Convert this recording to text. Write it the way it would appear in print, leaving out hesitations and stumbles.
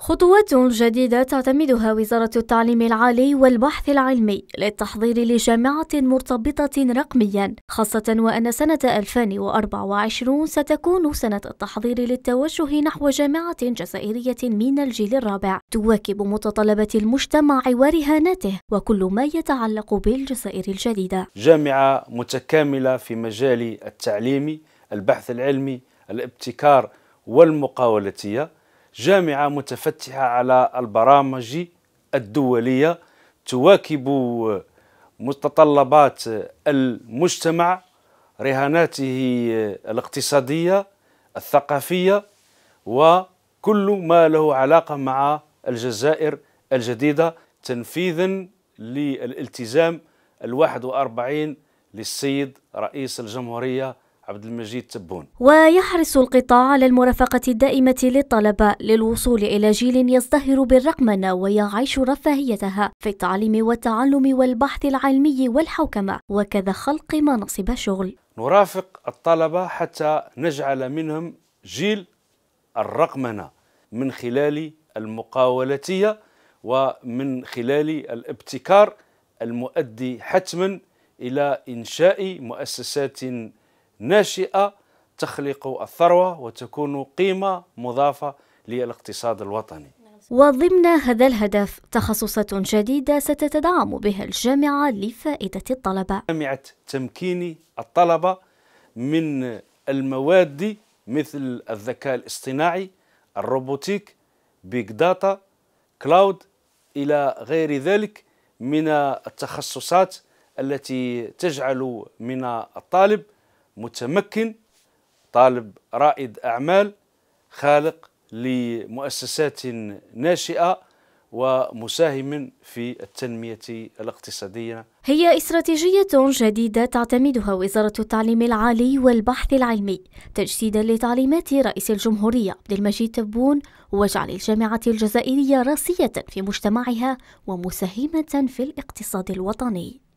خطوات جديدة تعتمدها وزارة التعليم العالي والبحث العلمي للتحضير لجامعة مرتبطة رقمياً، خاصة وأن سنة 2024 ستكون سنة التحضير للتوجه نحو جامعة جزائرية من الجيل الرابع، تواكب متطلبات المجتمع ورهاناته وكل ما يتعلق بالجزائر الجديدة. جامعة متكاملة في مجال التعليمي، البحث العلمي، الابتكار والمقاولاتية. جامعة متفتحة على البرامج الدولية، تواكب متطلبات المجتمع، رهاناته الاقتصادية، الثقافية، وكل ما له علاقة مع الجزائر الجديدة، تنفيذا للالتزام 41 للسيد رئيس الجمهورية عبد المجيد تبون. ويحرص القطاع على المرافقة الدائمة للطلبة للوصول إلى جيل يزدهر بالرقمنة ويعيش رفاهيتها في التعليم والتعلم والبحث العلمي والحوكمة، وكذا خلق مناصب شغل. نرافق الطلبة حتى نجعل منهم جيل الرقمنة من خلال المقاولاتية ومن خلال الابتكار المؤدي حتما إلى إنشاء مؤسسات ناشئة تخلق الثروة وتكون قيمة مضافة للاقتصاد الوطني. وضمن هذا الهدف تخصصات جديدة ستتدعم بها الجامعة لفائدة الطلبة. جامعة تمكين الطلبة من المواد مثل الذكاء الاصطناعي، الروبوتيك، بيك داتا، كلاود، إلى غير ذلك من التخصصات التي تجعل من الطالب متمكن، طالب رائد أعمال، خالق لمؤسسات ناشئة ومساهم في التنمية الاقتصادية. هي استراتيجية جديدة تعتمدها وزارة التعليم العالي والبحث العلمي تجسيدا لتعليمات رئيس الجمهورية عبد المجيد تبون، وجعل الجامعة الجزائرية راسية في مجتمعها ومساهمة في الاقتصاد الوطني.